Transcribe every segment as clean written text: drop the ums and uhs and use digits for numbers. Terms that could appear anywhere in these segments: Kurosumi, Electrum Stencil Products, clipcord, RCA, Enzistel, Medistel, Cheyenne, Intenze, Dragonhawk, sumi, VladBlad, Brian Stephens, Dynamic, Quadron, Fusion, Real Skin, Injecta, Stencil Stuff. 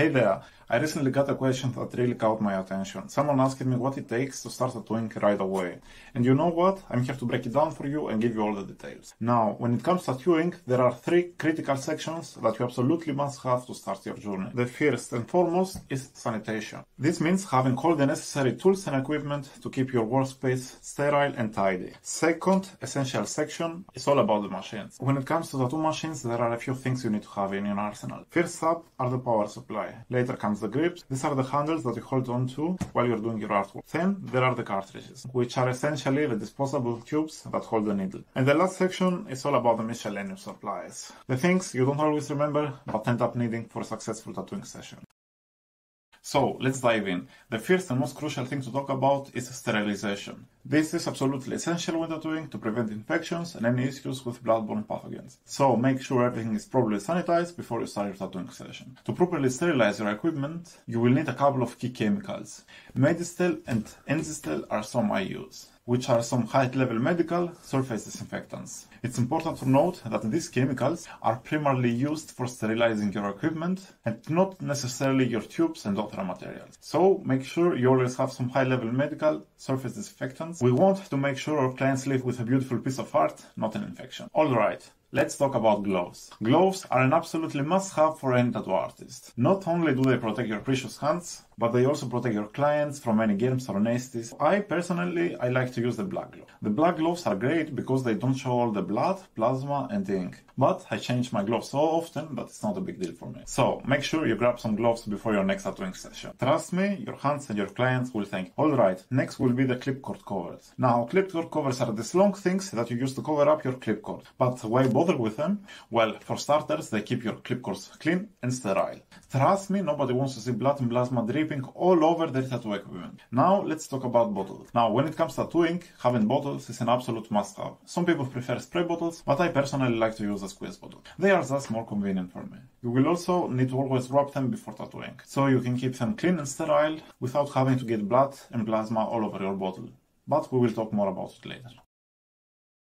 Hey there, I recently got a question that really caught my attention. Someone asked me what it takes to start a twink right away. And you know what? I'm here to break it down for you and give you all the details. Now, when it comes to tattooing, there are three critical sections that you absolutely must have to start your journey. The first and foremost is sanitation. This means having all the necessary tools and equipment to keep your workspace sterile and tidy. Second essential section is all about the machines. When it comes to tattoo machines, there are a few things you need to have in your arsenal. First up are the power supply. Later comes the grips. These are the handles that you hold on to while you're doing your artwork. Then there are the cartridges, which are essentially the disposable tubes that hold the needle. And the last section is all about the miscellaneous supplies, the things you don't always remember but end up needing for a successful tattooing session. So let's dive in. The first and most crucial thing to talk about is sterilization. This is absolutely essential when tattooing to prevent infections and any issues with bloodborne pathogens. So make sure everything is properly sanitized before you start your tattooing session. To properly sterilize your equipment, you will need a couple of key chemicals. Medistel and Enzistel are some I use, which are some high-level medical surface disinfectants. It's important to note that these chemicals are primarily used for sterilizing your equipment and not necessarily your tubes and other materials. So make sure you always have some high-level medical surface disinfectants. We want to make sure our clients leave with a beautiful piece of art, not an infection. Alright. Let's talk about gloves. Gloves are an absolutely must-have for any tattoo artist. Not only do they protect your precious hands, but they also protect your clients from any germs or nasties. I personally like to use the black glove. The black gloves are great because they don't show all the blood, plasma and ink. But I change my gloves so often that it's not a big deal for me. So make sure you grab some gloves before your next tattooing session. Trust me, your hands and your clients will thank you. Alright, next will be the clipcord covers. Now, clipcord covers are these long things that you use to cover up your clipcord. But why bother with them? Well, for starters, they keep your clipcords clean and sterile. Trust me, nobody wants to see blood and plasma dripping all over their tattoo equipment. Now, let's talk about bottles. Now, when it comes to tattooing, having bottles is an absolute must-have. Some people prefer spray bottles, but I personally like to use a squeeze bottle. They are thus more convenient for me. You will also need to always wrap them before tattooing, so you can keep them clean and sterile without having to get blood and plasma all over your bottle. But we will talk more about it later.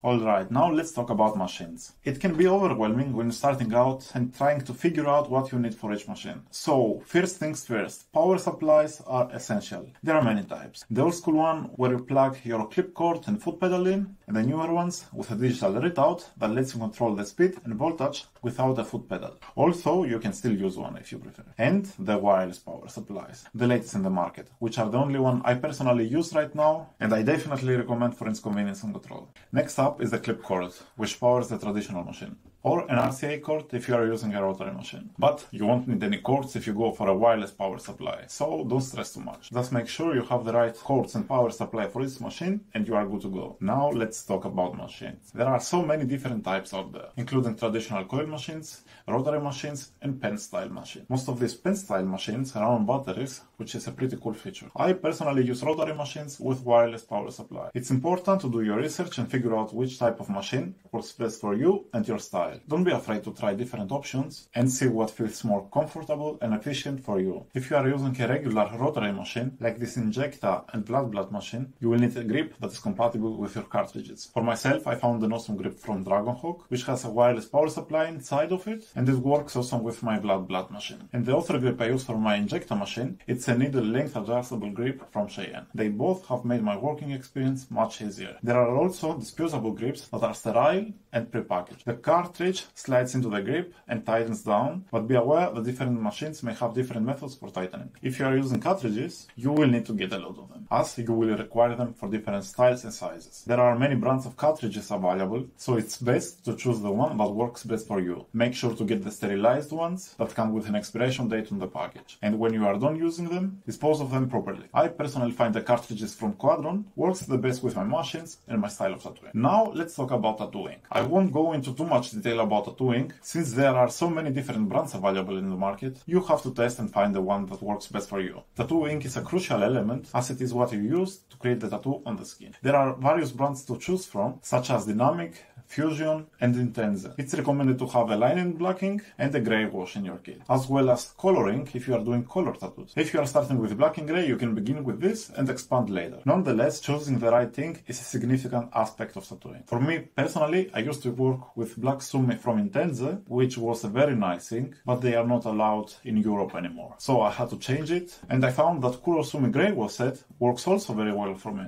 Alright, now let's talk about machines. It can be overwhelming when starting out and trying to figure out what you need for each machine. So, first things first, power supplies are essential. There are many types. The old school one, where you plug your clipcord and foot pedal in, and the newer ones with a digital readout that lets you control the speed and voltage without a foot pedal. Also, you can still use one if you prefer. And the wireless power supplies, the latest in the market, which are the only one I personally use right now, and I definitely recommend for its convenience and control. Next up is the clip cord, which powers the traditional machine, or an RCA cord if you are using a rotary machine. But you won't need any cords if you go for a wireless power supply, so don't stress too much. Just make sure you have the right cords and power supply for each machine and you are good to go. Now let's talk about machines. There are so many different types out there, including traditional coil machines, rotary machines and pen style machines. Most of these pen style machines are on batteries, which is a pretty cool feature. I personally use rotary machines with wireless power supply. It's important to do your research and figure out which type of machine works best for you and your style. Don't be afraid to try different options and see what feels more comfortable and efficient for you. If you are using a regular rotary machine, like this Injecta and VladBlad machine, you will need a grip that is compatible with your cartridges. For myself, I found an awesome grip from Dragonhawk, which has a wireless power supply inside of it, and it works awesome with my VladBlad machine. And the other grip I use for my Injecta machine, it's a needle length adjustable grip from Cheyenne. They both have made my working experience much easier. There are also disposable grips that are sterile and prepackaged. The cartridge slides into the grip and tightens down, but be aware that different machines may have different methods for tightening. If you are using cartridges, you will need to get a lot of them, as you will require them for different styles and sizes. There are many brands of cartridges available, so it's best to choose the one that works best for you. Make sure to get the sterilized ones that come with an expiration date on the package, and when you are done using them, dispose of them properly. I personally find the cartridges from Quadron works the best with my machines and my style of tattooing. Now let's talk about tattooing. I won't go into too much detail about tattooing, since there are so many different brands available in the market. You have to test and find the one that works best for you. Tattooing is a crucial element, as it is what you use to create the tattoo on the skin. There are various brands to choose from, such as Dynamic, Fusion and Intenze. It's recommended to have a line and blacking and a grey wash in your kit, as well as coloring if you are doing color tattoos. If you are starting with black and grey, you can begin with this and expand later. Nonetheless, choosing the right thing is a significant aspect of tattooing. For me personally, I used to work with black sumi from Intenze, which was a very nice thing, but they are not allowed in Europe anymore. So I had to change it, and I found that Kurosumi grey wash set works also very well for me.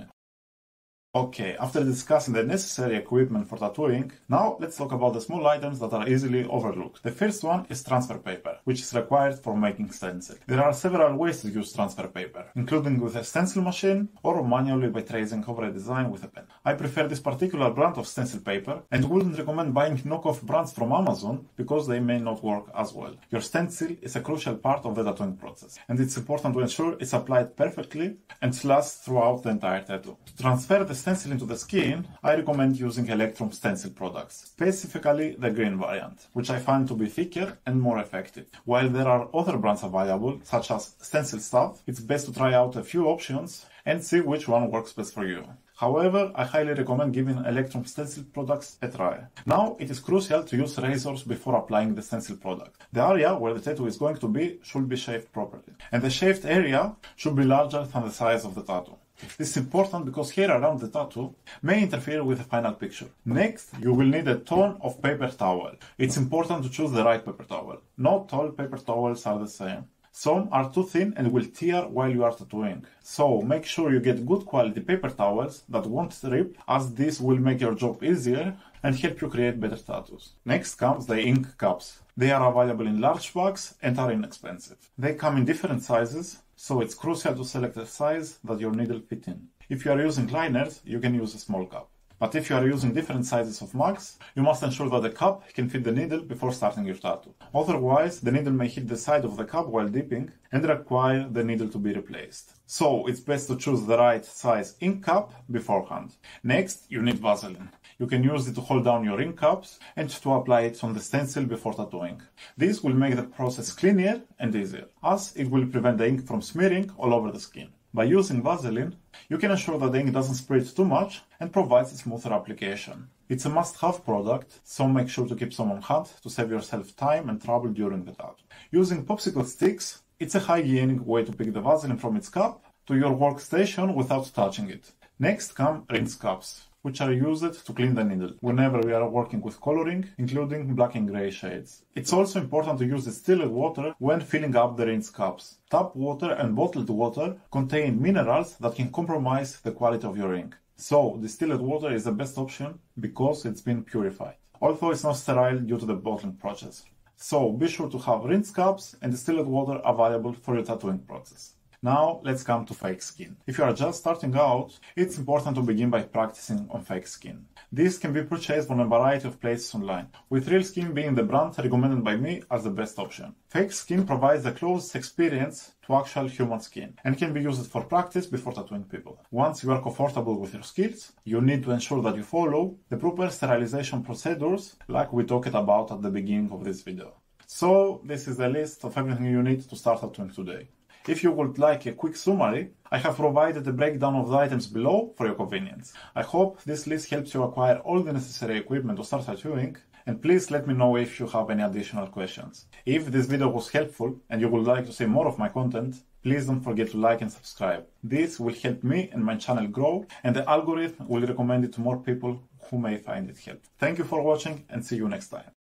Okay, after discussing the necessary equipment for tattooing, now let's talk about the small items that are easily overlooked. The first one is transfer paper, which is required for making stencil. There are several ways to use transfer paper, including with a stencil machine or manually by tracing over a design with a pen. I prefer this particular brand of stencil paper and wouldn't recommend buying knockoff brands from Amazon because they may not work as well. Your stencil is a crucial part of the tattooing process, and it's important to ensure it's applied perfectly and lasts throughout the entire tattoo. To transfer the stencil into the skin, I recommend using Electrum Stencil Products, specifically the green variant, which I find to be thicker and more effective. While there are other brands available, such as Stencil Stuff, it's best to try out a few options and see which one works best for you. However, I highly recommend giving Electrum Stencil Products a try. Now, it is crucial to use razors before applying the stencil product. The area where the tattoo is going to be should be shaved properly, and the shaved area should be larger than the size of the tattoo. This is important because hair around the tattoo may interfere with the final picture. Next, you will need a ton of paper towel. It's important to choose the right paper towel. Not all paper towels are the same. Some are too thin and will tear while you are tattooing. So make sure you get good quality paper towels that won't rip, as this will make your job easier and help you create better tattoos. Next comes the ink cups. They are available in large packs and are inexpensive. They come in different sizes, so it's crucial to select a size that your needle fits in. If you are using liners, you can use a small cup. But if you are using different sizes of mugs, you must ensure that the cup can fit the needle before starting your tattoo. Otherwise, the needle may hit the side of the cup while dipping and require the needle to be replaced. So it's best to choose the right size ink cup beforehand. Next, you need Vaseline. You can use it to hold down your ink cups and to apply it on the stencil before tattooing. This will make the process cleaner and easier, as it will prevent the ink from smearing all over the skin. By using Vaseline, you can ensure that the ink doesn't spread too much and provides a smoother application. It's a must-have product, so make sure to keep some on hand to save yourself time and trouble during the tattoo. Using popsicle sticks, it's a hygienic way to pick the Vaseline from its cup to your workstation without touching it. Next come rinse cups, which are used to clean the needle whenever we are working with coloring, including black and grey shades. It's also important to use distilled water when filling up the rinse cups. Tap water and bottled water contain minerals that can compromise the quality of your ink. So, distilled water is the best option because it's been purified, although it's not sterile due to the bottling process. So, be sure to have rinse cups and distilled water available for your tattooing process. Now, let's come to fake skin. If you are just starting out, it's important to begin by practicing on fake skin. This can be purchased from a variety of places online, with Real Skin being the brand recommended by me as the best option. Fake skin provides the closest experience to actual human skin and can be used for practice before tattooing people. Once you are comfortable with your skills, you need to ensure that you follow the proper sterilization procedures like we talked about at the beginning of this video. So, this is the list of everything you need to start tattooing today. If you would like a quick summary, I have provided a breakdown of the items below for your convenience. I hope this list helps you acquire all the necessary equipment to start tattooing, and please let me know if you have any additional questions. If this video was helpful and you would like to see more of my content, please don't forget to like and subscribe. This will help me and my channel grow, and the algorithm will recommend it to more people who may find it helpful. Thank you for watching and see you next time.